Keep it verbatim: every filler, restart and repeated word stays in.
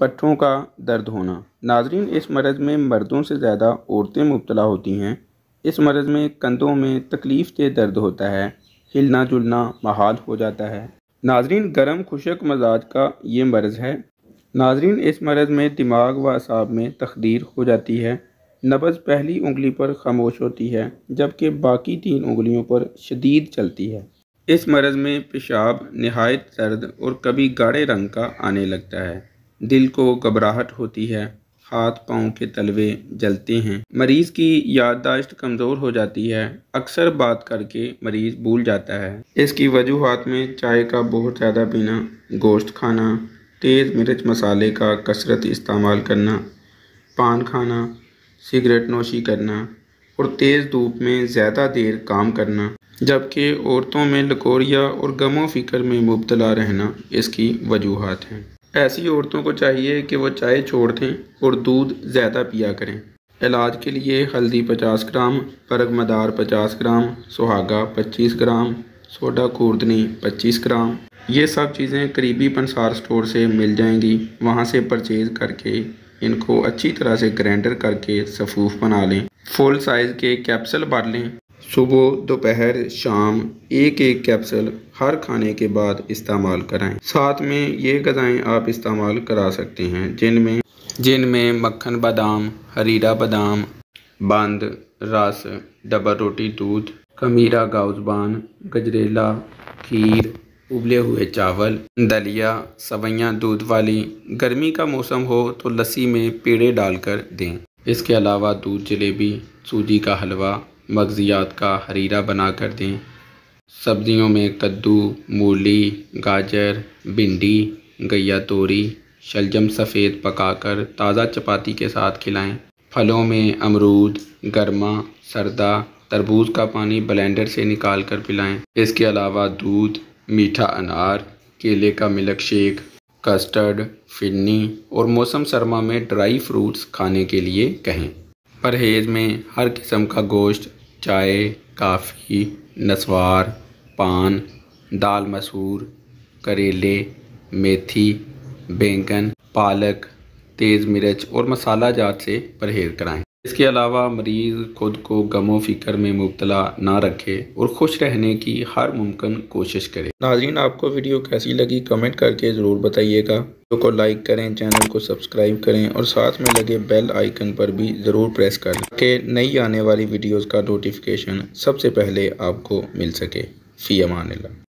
पट्ठों का दर्द होना। नाजरीन, इस मरज़ में मर्दों से ज़्यादा औरतें मुब्तला होती हैं। इस मरज़ में कंधों में तकलीफ़ से दर्द होता है, हिलना जुलना महाल हो जाता है। नाजरीन, गर्म खुशक मजाज का ये मरज़ है। नाजरीन, इस मरज़ में दिमाग व असाब में तखदीर हो जाती है। नब्ज़ पहली उंगली पर खामोश होती है जबकि बाकी तीन उंगलियों पर शदीद चलती है। इस मरज़ में पेशाब नहायत सर्द और कभी गाढ़े रंग का आने लगता है। दिल को घबराहट होती है, हाथ पाँव के तलवे जलते हैं। मरीज़ की याददाश्त कमज़ोर हो जाती है, अक्सर बात करके मरीज़ भूल जाता है। इसकी वजूहात में चाय का बहुत ज़्यादा पीना, गोश्त खाना, तेज़ मिर्च मसाले का कसरत इस्तेमाल करना, पान खाना, सिगरेट नोशी करना और तेज़ धूप में ज़्यादा देर काम करना, जबकि औरतों में लकोरिया और गमो फिक्र में मुब्तला रहना इसकी वजूहात हैं। ऐसी औरतों को चाहिए कि वो चाय छोड़ दें और दूध ज़्यादा पिया करें। इलाज के लिए हल्दी पचास ग्राम, परगमदार पचास ग्राम, सुहागा पच्चीस ग्राम, सोडा खूर्दनी पच्चीस ग्राम, ये सब चीज़ें करीबी पंसार स्टोर से मिल जाएंगी। वहाँ से परचेज़ करके इनको अच्छी तरह से ग्राइंडर करके सफूफ बना लें। फुल साइज़ के कैप्सूल बांट लें। सुबह, दोपहर, शाम एक एक कैप्सूल हर खाने के बाद इस्तेमाल कराएं। साथ में ये गज़ाएँ आप इस्तेमाल करा सकते हैं जिनमें जिनमें मक्खन बादाम, हरीरा बादाम, बंद रस, डबल रोटी दूध, खमीरा गाउज़बान, गजरेला, खीर, उबले हुए चावल, दलिया, सवैयाँ दूध वाली। गर्मी का मौसम हो तो लस्सी में पेड़े डालकर दें। इसके अलावा दूध जलेबी, सूजी का हलवा, मगजियात का हरीरा बनाकर दें। सब्जियों में कद्दू, मूली, गाजर, भिंडी, गैया तोरी, शलजम सफ़ेद पकाकर ताज़ा चपाती के साथ खिलाएं। फलों में अमरूद, गर्मा, सरदा, तरबूज का पानी ब्लेंडर से निकाल कर पिलाएं। इसके अलावा दूध, मीठा अनार, केले का मिल्क शेक, कस्टर्ड, फिन्नी और मौसम सरमा में ड्राई फ्रूट्स खाने के लिए कहें। परहेज़ में हर किस्म का गोश्त, चाय, काफ़ी, नस्वार, पान, दाल मसूर, करेले, मेथी, बैंगन, पालक, तेज़ मिर्च और मसाला जात से परहेज़ कराएं। इसके अलावा मरीज़ खुद को गमो फिक्र में मुब्तला ना रखे और खुश रहने की हर मुमकिन कोशिश करे। नाज़रीन, आपको वीडियो कैसी लगी कमेंट करके ज़रूर बताइएगा। वीडियो को लाइक करें, चैनल को सब्सक्राइब करें और साथ में लगे बेल आइकन पर भी ज़रूर प्रेस करें ताकि नई आने वाली वीडियोज़ का नोटिफिकेशन सबसे पहले आपको मिल सके। फ़ी अमानिल्लाह।